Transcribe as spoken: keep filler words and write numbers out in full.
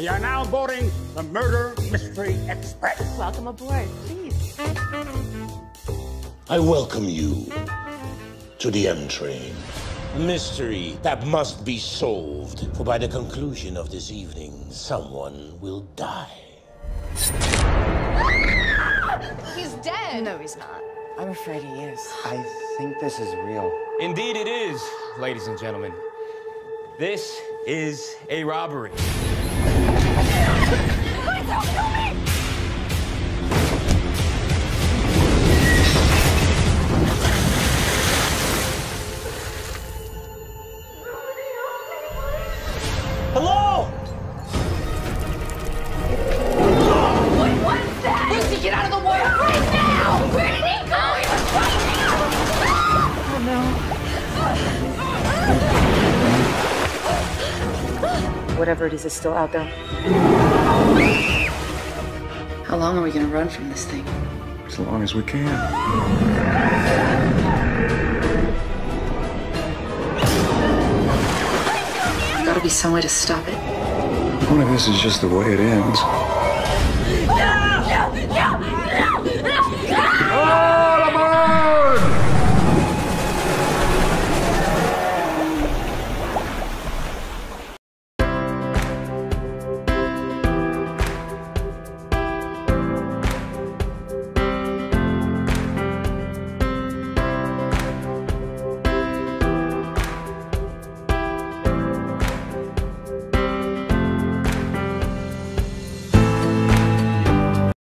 We are now boarding the Murder Mystery Express. Welcome aboard, please. I welcome you to the M train. A mystery that must be solved, for by the conclusion of this evening, someone will die. He's dead. No, he's not. I'm afraid he is. I think this is real. Indeed it is, ladies and gentlemen. This is a robbery. Please don't kill me! Hello! Wait, what is that? Lucy, get out of the water right now! Where did he go? He was right now! Oh, no. Whatever it is is still out there. How long are we going to run from this thing? As long as we can. There'll be some way to stop it. What if this is just the way it ends? No! No! No! No! No! No!